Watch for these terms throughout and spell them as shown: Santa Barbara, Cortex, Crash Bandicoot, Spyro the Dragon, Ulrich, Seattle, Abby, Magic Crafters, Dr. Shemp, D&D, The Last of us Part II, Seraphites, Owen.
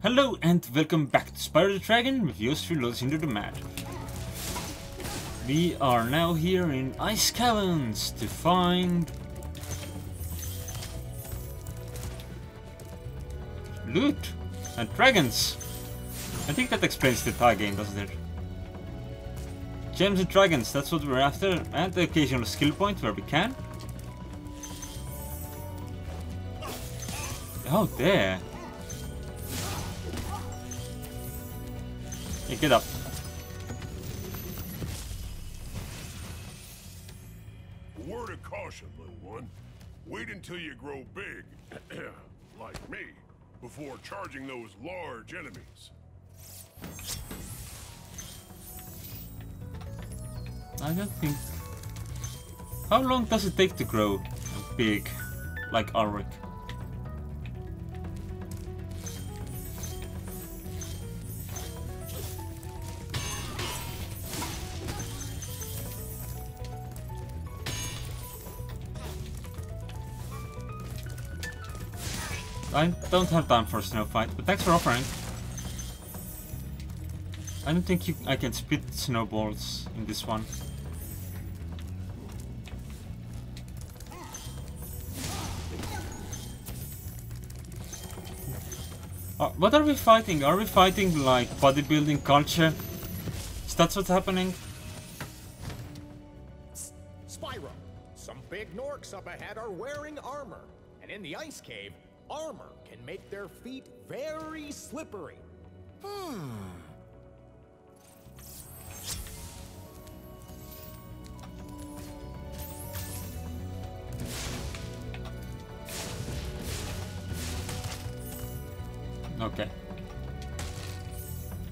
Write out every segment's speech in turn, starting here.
Hello and welcome back to Spyro the Dragon with yours through Lotus into the Mad. We are now here in Ice Caverns to find... loot! And dragons! I think that explains the entire game, doesn't it? Gems and dragons, that's what we're after, and the occasional skill point where we can. Oh, there! Yeah, get up. A word of caution, little one. Wait until you grow big, like me, before charging those large enemies. I don't think... how long does it take to grow big, like Ulrich? I don't have time for a snow fight, but thanks for offering. I don't think I can spit snowballs in this one. What are we fighting? Are we fighting like bodybuilding culture? Is that what's happening? Spyro, some big norks up ahead are wearing armor, and in the ice cave, armor can make their feet very slippery. Okay.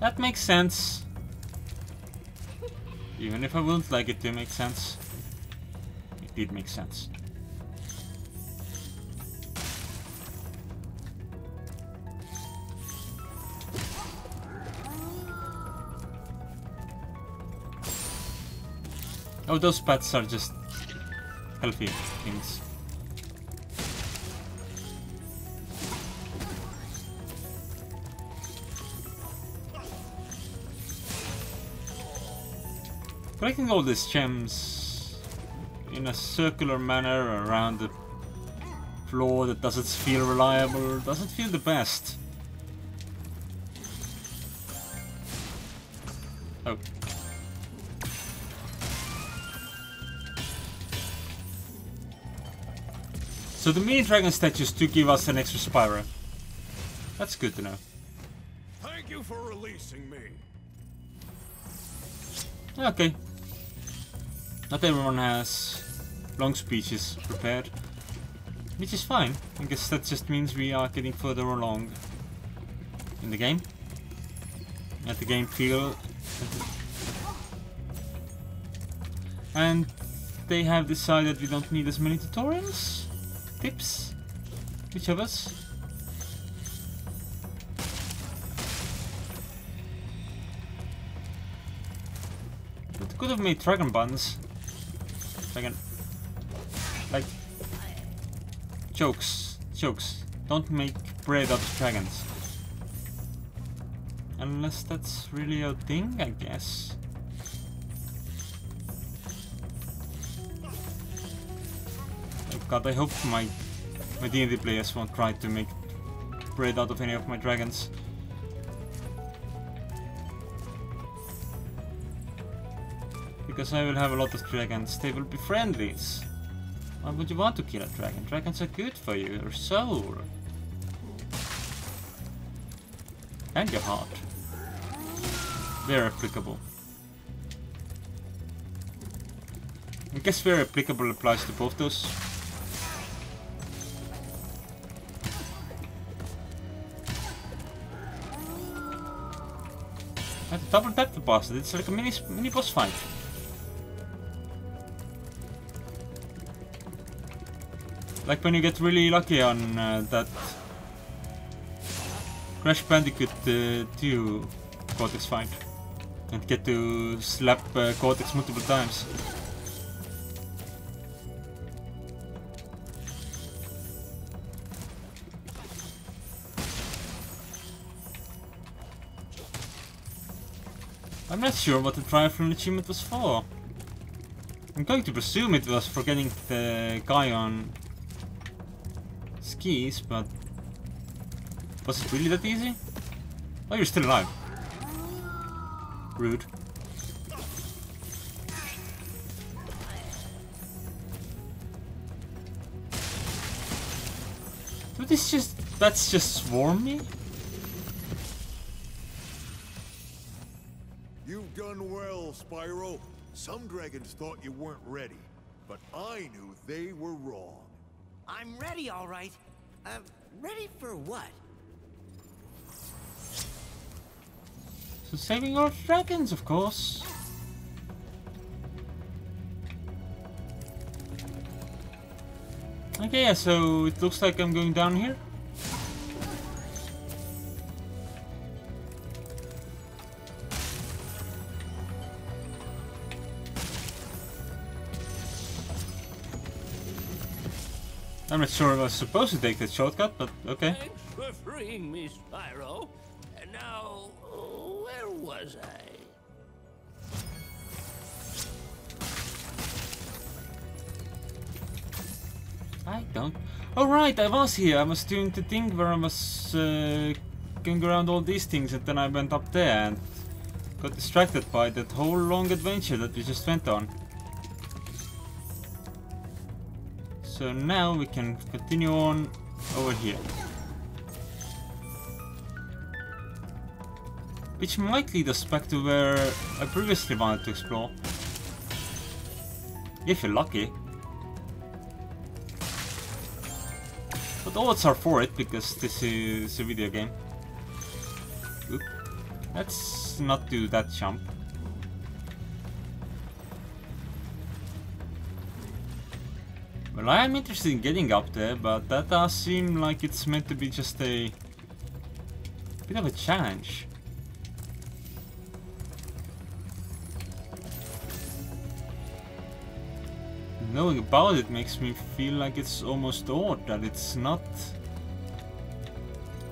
That makes sense. Even if I wouldn't like it to make sense, it did make sense. Oh, those pets are just healthy things. Collecting all these gems in a circular manner around the floor that doesn't feel reliable, doesn't feel the best. Oh. So the mini dragon statues do give us an extra Spyro. That's good to know. Thank you for releasing me. Okay. Not everyone has long speeches prepared, which is fine. I guess that just means we are getting further along in the game. Let the game feel. And they have decided we don't need as many tutorials. Tips? Which of us? It could have made dragon buns. Like jokes. Don't make bread out of dragons. Unless that's really a thing, I guess. God, I hope my D&D players won't try to make bread out of any of my dragons. Because I will have a lot of dragons, they will be friendlies. Why would you want to kill a dragon? Dragons are good for you, your soul. And your heart. They're applicable. I guess very applicable applies to both those. I had to double tap the bastard, it's like a mini boss fight. Like when you get really lucky on that Crash Bandicoot 2 Cortex fight and get to slap Cortex multiple times. I'm not sure what the drive room achievement was for. I'm going to presume it was for getting the guy on skis, but was it really that easy? Oh, you're still alive. Rude. But it's just... that's just swarmy. You've done well, Spyro. Some dragons thought you weren't ready, but I knew they were wrong. I'm ready, all right. Ready for what? So saving our dragons, of course. Okay, so it looks like I'm going down here. I'm not sure I was supposed to take that shortcut, but okay. Thanks for freeing me, Spyro. And now, where was I? I don't... oh right, I was here. I was doing the thing where I was going around all these things, and then I went up there and got distracted by that whole long adventure that we just went on. So now we can continue on over here. Which might lead us back to where I previously wanted to explore. If you're lucky. But odds are for it, because this is a video game. Oop. Let's not do that jump. Well, I am interested in getting up there, but that does seem like it's meant to be just a bit of a challenge. Knowing about it makes me feel like it's almost odd that it's not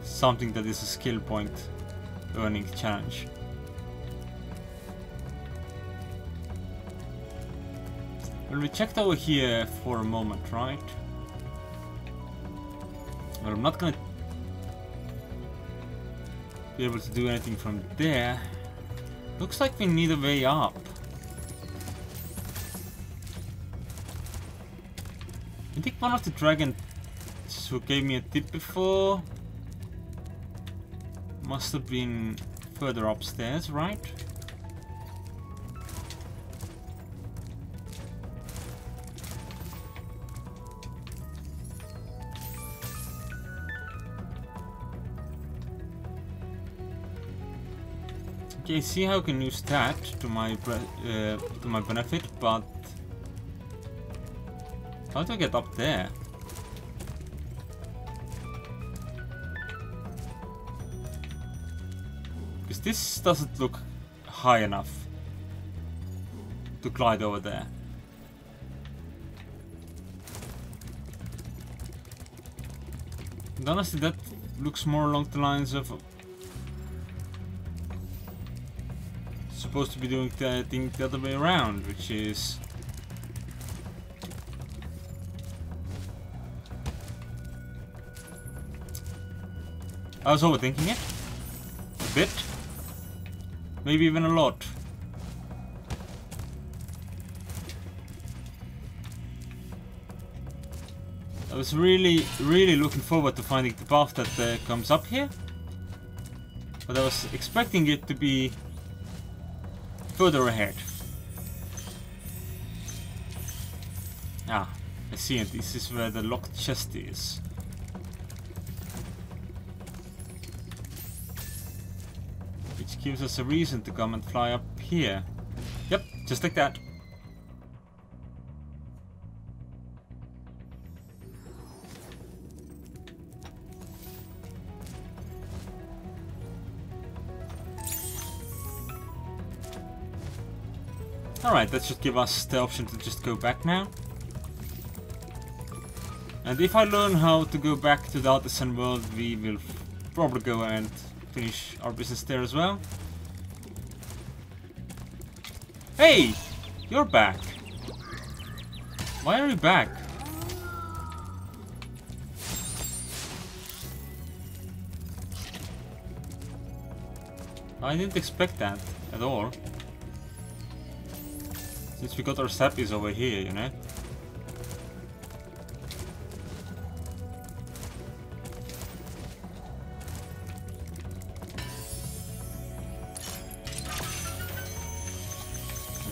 something that is a skill point earning challenge. Well, we checked over here for a moment, right? Well, I'm not gonna be able to do anything from there. Looks like we need a way up. I think one of the dragons who gave me a tip before must have been further upstairs, right? Okay, see how I can use that to my benefit, but... how do I get up there? Because this doesn't look high enough to glide over there. And honestly, that looks more along the lines of supposed to be doing the thing the other way around, which is I was overthinking it, a bit, maybe even a lot. I was really, really looking forward to finding the path that comes up here, but I was expecting it to be further ahead. Ah, I see it, this is where the locked chest is. Gives us a reason to come and fly up here. Yep, just like that. Alright, that should give us the option to just go back now. And if I learn how to go back to the Artisan World, we will probably go and finish our business there as well. Hey! You're back. Why are you back? I didn't expect that at all. Since we got our sappies over here, you know?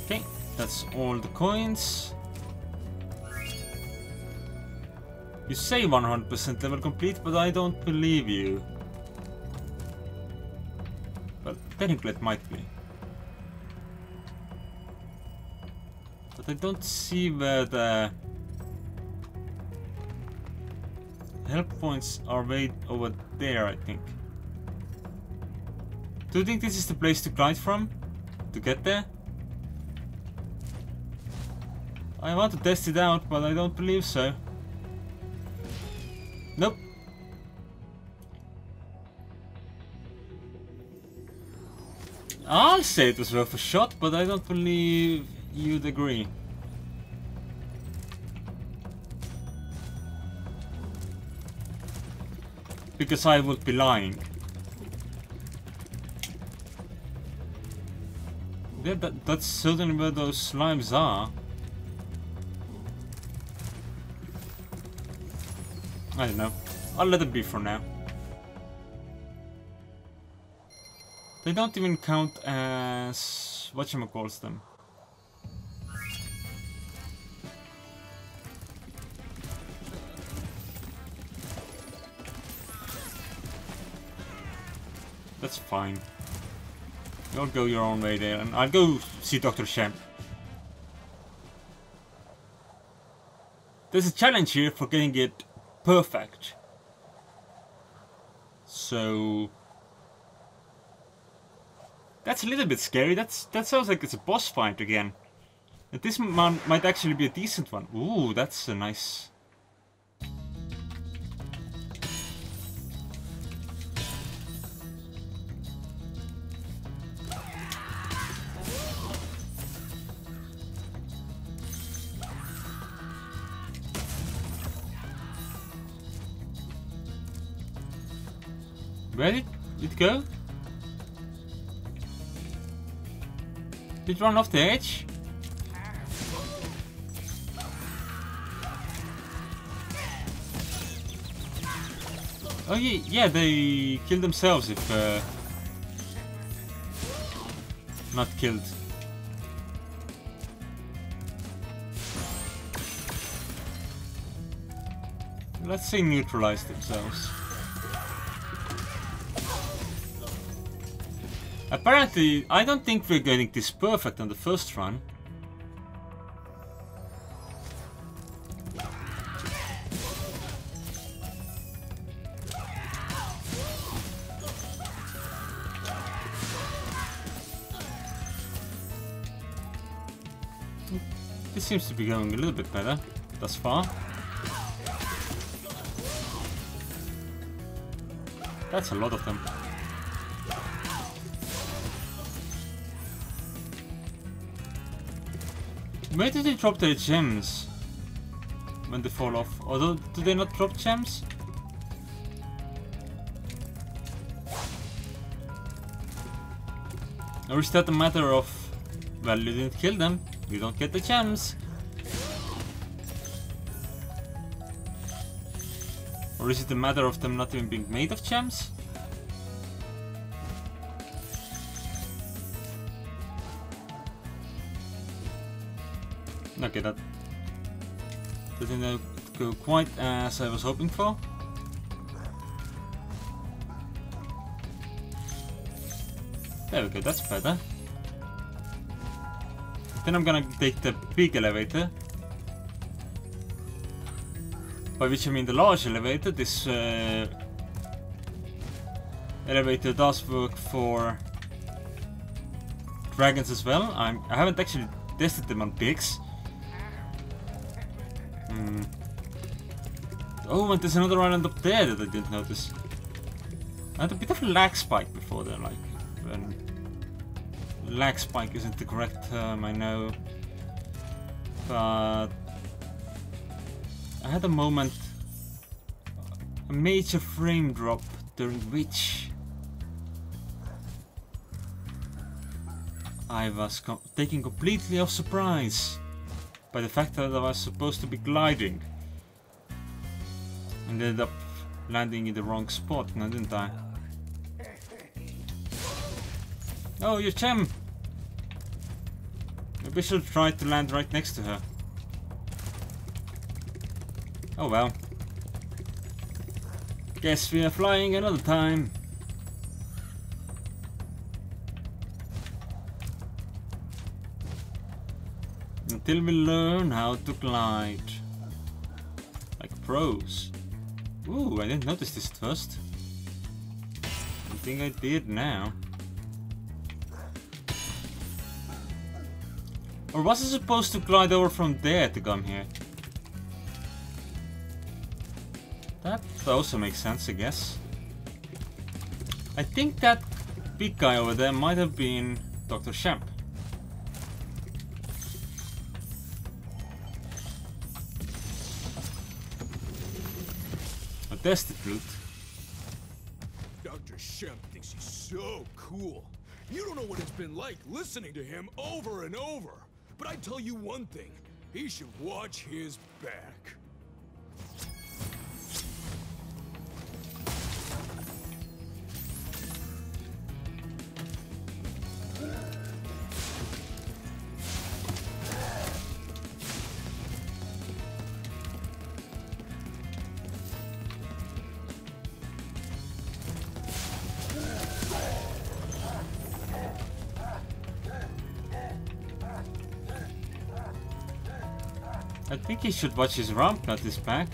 Okay, that's all the coins. You say 100% level complete, but I don't believe you. Well, technically it might be. But I don't see where the help points are way over there, I think. Do you think this is the place to glide from? To get there? I want to test it out, but I don't believe so. Nope. I'll say it was worth a shot, but I don't believe you'd agree. Because I would be lying. Yeah, that's certainly where those slimes are. I don't know. I'll let it be for now. They don't even count as whatchamacalls them. That's fine. You'll go your own way there, and I'll go see Dr. Shemp. There's a challenge here for getting it perfect. So that's a little bit scary. That sounds like it's a boss fight again. And this one might actually be a decent one. Ooh, that's a nice. Where did it go? Did it run off the edge? Oh yeah, they kill themselves if not killed. Let's say neutralize themselves. Apparently, I don't think we're getting this perfect on the first run. This seems to be going a little bit better thus far. That's a lot of them. Where do they drop their gems when they fall off? Or do they not drop gems? Or is that a matter of, well, you didn't kill them, you don't get the gems? Or is it a matter of them not even being made of gems? Okay, that didn't go quite as I was hoping for. There we go, that's better. Then I'm gonna take the big elevator. By which I mean the large elevator. This elevator does work for dragons as well. I haven't actually tested them on pigs. Oh, and there's another island up there that I didn't notice. I had a bit of a lag spike before there, like, when lag spike isn't the correct term, I know, but I had a moment, a major frame drop during which I was taken completely off surprise by the fact that I was supposed to be gliding and ended up landing in the wrong spot, now didn't I? Oh, you're Chem! Maybe I should try to land right next to her. Oh well. Guess we are flying another time. Until we learn how to glide. Like pros. Ooh, I didn't notice this at first. I think I did now. Or was I supposed to glide over from there to come here? That also makes sense, I guess. I think that big guy over there might have been Dr. Shemp. A tested route. Dr. Shemp thinks he's so cool. You don't know what it's been like listening to him over and over. But I tell you one thing, he should watch his back. I think he should watch his ramp, not his back.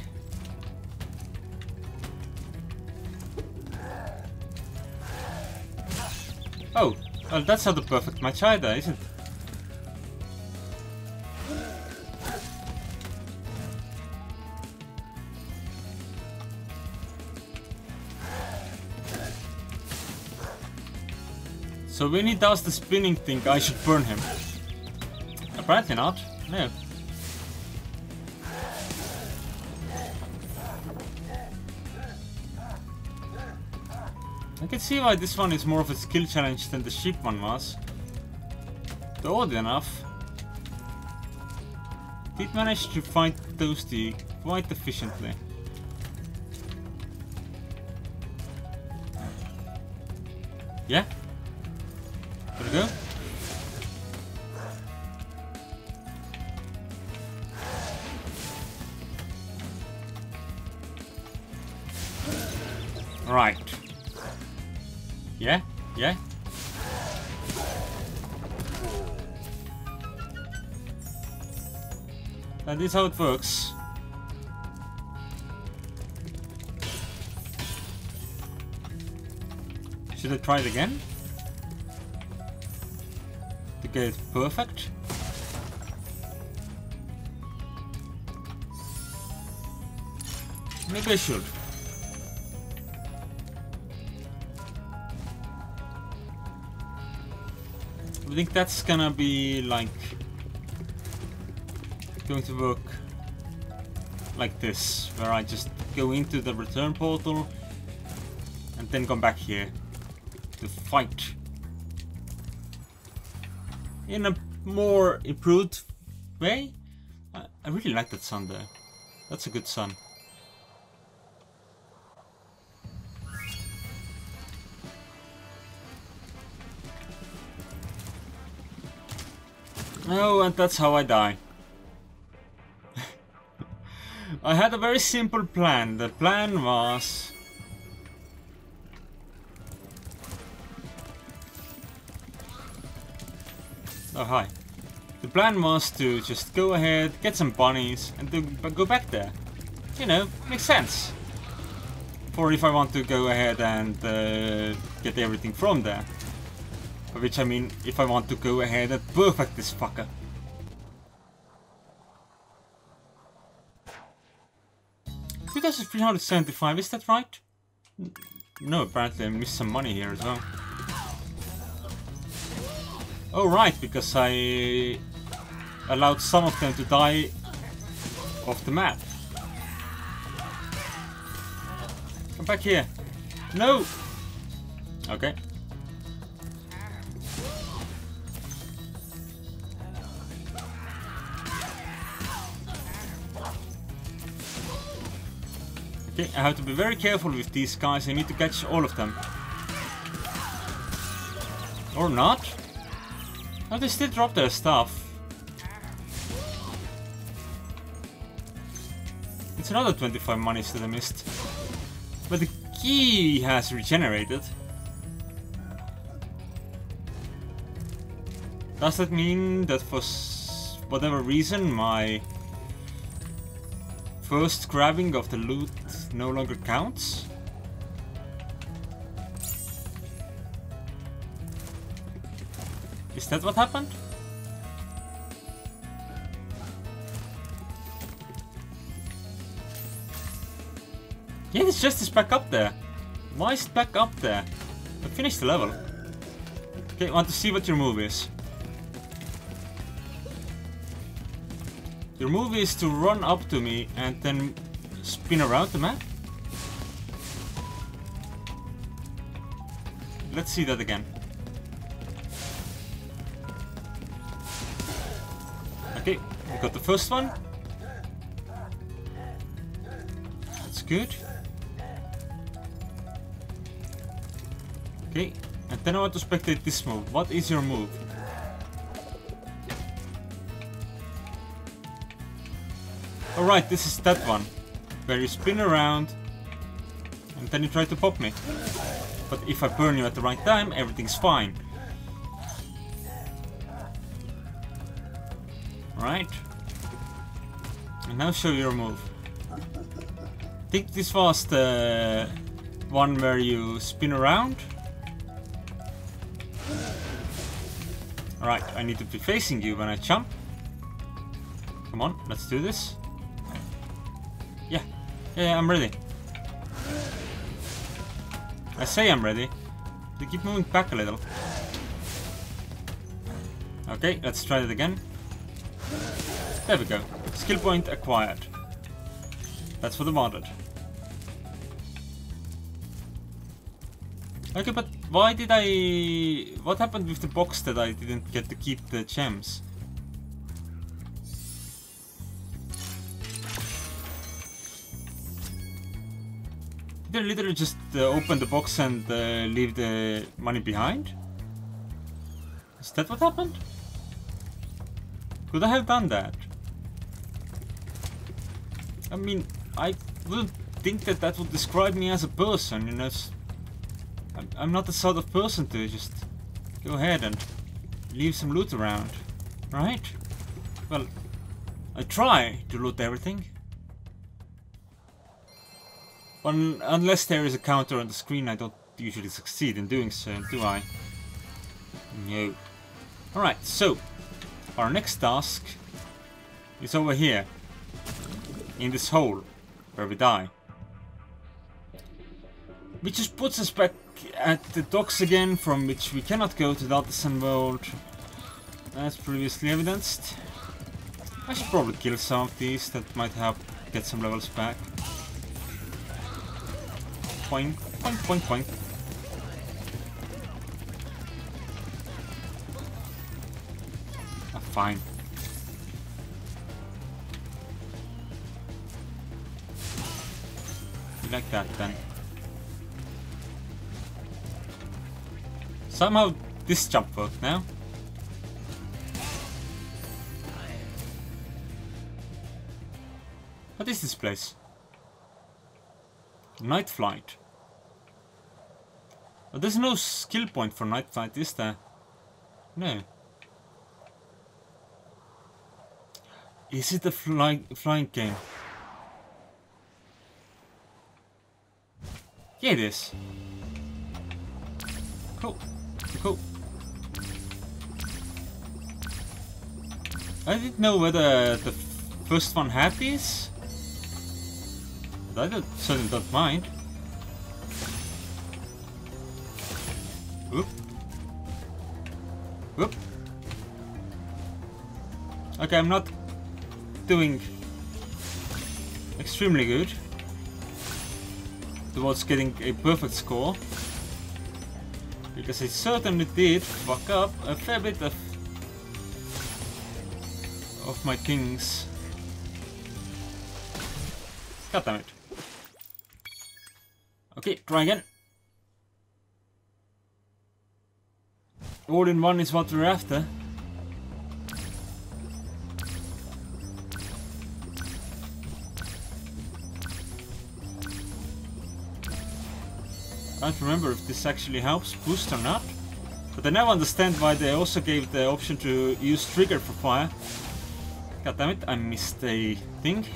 Oh, well, that's not the perfect match either, isn't it? So when he does the spinning thing, I should burn him. Apparently not, no. I can see why this one is more of a skill challenge than the ship one was. Though oddly enough, did manage to fight Toasty quite efficiently. Yeah? There we go. Right. Yeah, yeah. That is how it works. Should I try it again? To get it perfect? Maybe I should. I think that's gonna be like going to work like this, where I just go into the return portal and then come back here to fight in a more improved way. I really like that sun there. That's a good sun. Oh, and that's how I die. I had a very simple plan. The plan was... Oh, hi. The plan was to just go ahead, get some bunnies, and then go back there. You know, makes sense. For if I want to go ahead and get everything from there. By which I mean, if I want to go ahead and perfect this fucker. $2,375, is that right? No, apparently I missed some money here as well. Oh right, because I allowed some of them to die off the map. Come back here. No! Okay. Okay, I have to be very careful with these guys. I need to catch all of them. Or not. Oh, they still drop their stuff. It's another 25 monies that I missed. But the key has regenerated. Does that mean that for whatever reason my first grabbing of the loot no longer counts? Is that what happened? Yeah, this chest is back up there. Why is it back up there? I finished the level. Okay, I want to see what your move is. Your move is to run up to me and then spin around the map. Let's see that again. Okay, we got the first one. That's good. Okay, and then I want to spectate this move. What is your move? Alright, this is that one, where you spin around and then you try to pop me. But if I burn you at the right time, everything's fine. Alright. And now show your move. I think this was the one where you spin around. Alright, I need to be facing you when I jump. Come on, let's do this. Yeah, I'm ready. I say I'm ready. They keep moving back a little. Okay, let's try it again. There we go. Skill point acquired. That's what I wanted. Okay, but why did I... What happened with the box that I didn't get to keep the gems? Did I literally just open the box and leave the money behind? Is that what happened? Could I have done that? I mean, I wouldn't think that that would describe me as a person, you know. I'm not the sort of person to just go ahead and leave some loot around, right? Well, I try to loot everything. Unless there is a counter on the screen, I don't usually succeed in doing so, do I? No. Alright, so, our next task is over here, in this hole, where we die. Which just puts us back at the docks again, from which we cannot go to the Artisan World, as previously evidenced. I should probably kill some of these, that might help get some levels back. Boing, boing, boing, boing. Ah, fine. You like that then. Somehow this jump worked now. What is this place? Night flight. But there's no skill point for night flight, is there? No. Is it a flying game? Yeah, it is. Cool. Cool. I didn't know whether the first one had these. Certainly don't mind. Whoop. Whoop. Okay, I'm not doing extremely good towards getting a perfect score, because I certainly did fuck up a fair bit of my kings. God damn it. Okay, try again. All in one is what we're after. I don't remember if this actually helps boost or not, but I now understand why they also gave the option to use trigger for fire. God damn it, I missed a thing.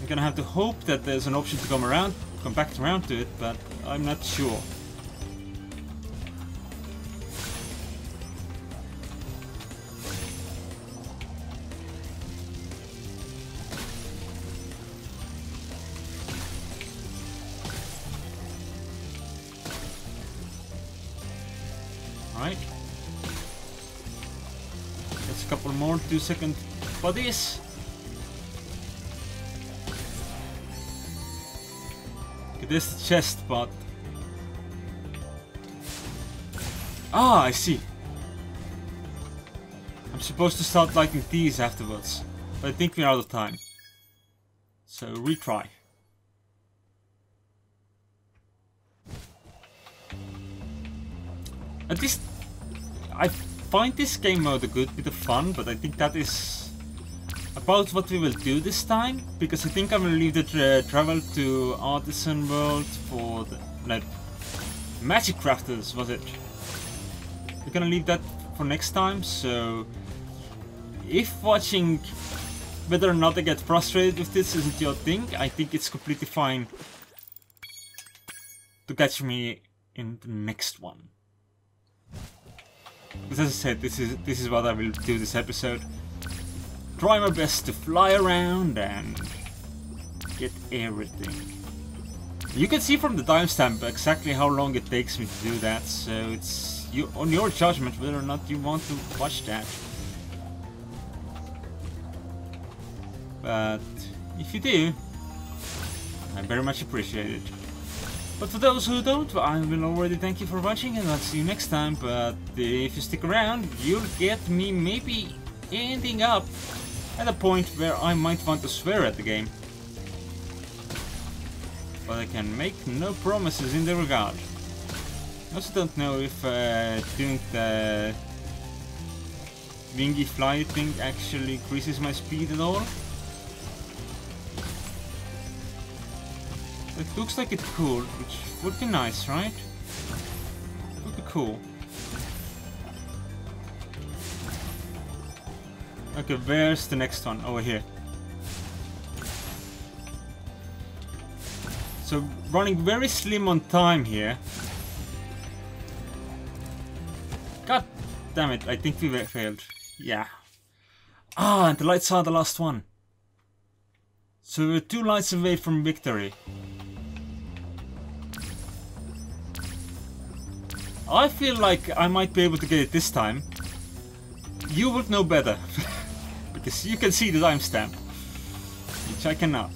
I'm gonna have to hope that there's an option to come back around to it, but I'm not sure. Couple more 2-second bodies. Okay, there's the chest, but ah, I see. I'm supposed to start lighting these afterwards, but I think we're out of time. So retry. At least I find this game mode a good bit of fun, but I think that is about what we will do this time, because I think I'm gonna leave the travel to Artisan World for the Magic Crafters, was it? We're gonna leave that for next time. So if watching whether or not I get frustrated with this isn't your thing, I think it's completely fine to catch me in the next one. As I said, this is what I will do this episode. Try my best to fly around and get everything. You can see from the timestamp exactly how long it takes me to do that, so it's on your judgment whether or not you want to watch that. But if you do, I very much appreciate it. But for those who don't, I will already thank you for watching, and I'll see you next time. But if you stick around, you'll get me maybe ending up at a point where I might want to swear at the game. But I can make no promises in that regard. I also don't know if doing the wingy fly thing actually increases my speed at all. It looks like it could, which would be nice, right? It would be cool. Okay, where's the next one? Over here. So, running very slim on time here. God damn it, I think we failed. Yeah. Ah, and the lights are the last one. So we're 2 lights away from victory. I feel like I might be able to get it this time. You would know better, because you can see the timestamp, which I cannot.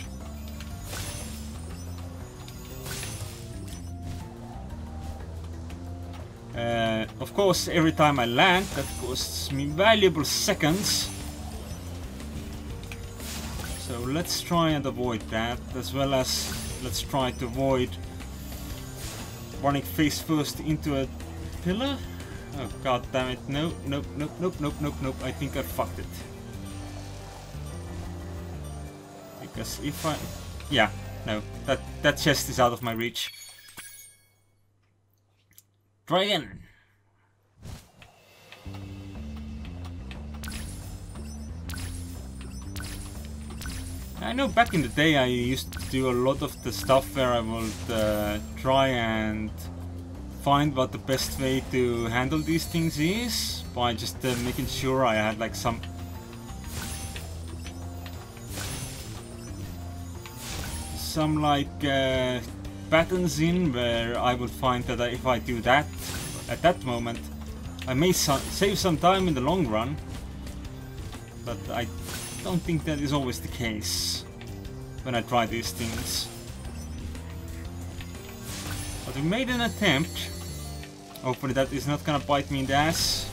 Of course, every time I land, that costs me valuable seconds. So let's try and avoid that, as well as let's try to avoid running face first into a pillar? Oh god damn it, no, nope, nope, nope, nope, nope, nope, I think I fucked it. Because if I... yeah, no, that chest is out of my reach. Try again! I know back in the day I used to do a lot of the stuff where I would try and find what the best way to handle these things is by just making sure I had like some... patterns in where I would find that if I do that at that moment I may save some time in the long run. but I don't think that is always the case when I try these things. But we made an attempt. Hopefully that is not gonna bite me in the ass.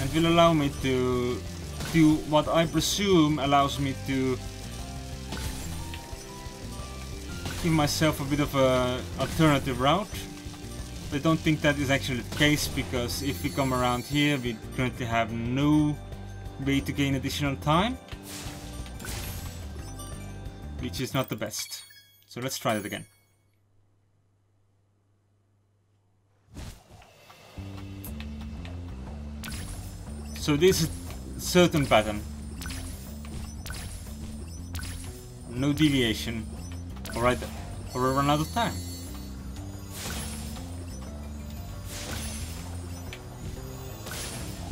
And will allow me to do what I presume allows me to give myself a bit of an alternative route. But I don't think that is actually the case, because if we come around here, we currently have no way to gain additional time. Which is not the best. So let's try that again. So this is a certain pattern. No deviation. Alright, or I run out of time.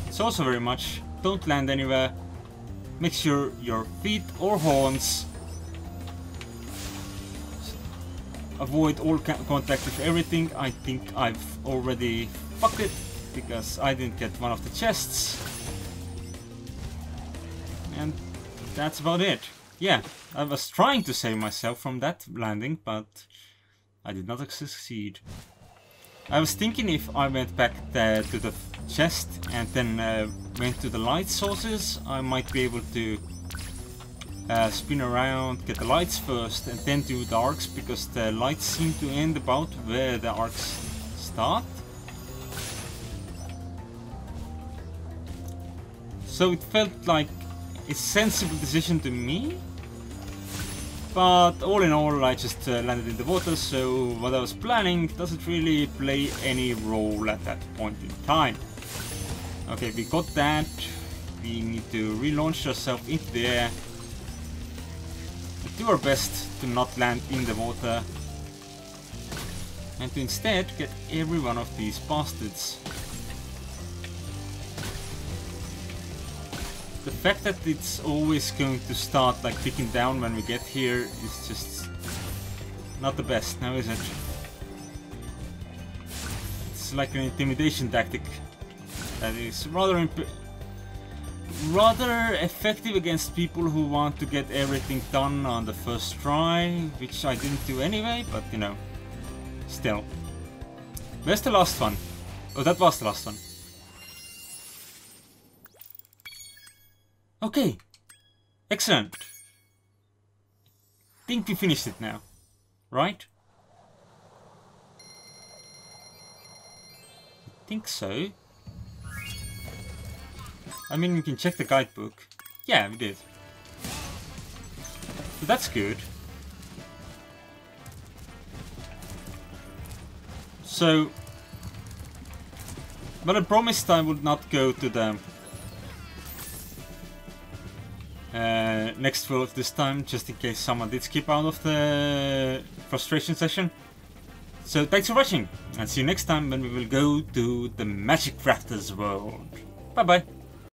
It's also very much, don't land anywhere. Make sure your feet or horns avoid all contact with everything. I think I've already fucked it, because I didn't get one of the chests. And that's about it. Yeah, I was trying to save myself from that landing, but I did not succeed. I was thinking if I went back there to the chest and then went to the light sources, I might be able to spin around, get the lights first, and then do the arcs, because the lights seem to end about where the arcs start. So it felt like a sensible decision to me, but all in all I just landed in the water, so what I was planning doesn't really play any role at that point in time. Okay, we got that. We need to relaunch ourselves into the air. Do our best to not land in the water and to instead get every one of these bastards. The fact that it's always going to start like ticking down when we get here is just not the best now, is it? It's like an intimidation tactic that is rather effective against people who want to get everything done on the first try, which I didn't do anyway, but you know, still. Where's the last one? Oh, that was the last one. Okay, excellent. Think we finished it now, right? I think so. I mean, we can check the guidebook. Yeah, we did. So that's good. So, but I promised I would not go to the next world this time, just in case someone did skip out of the frustration session. So thanks for watching, and see you next time when we will go to the Magic Crafters world. Bye bye.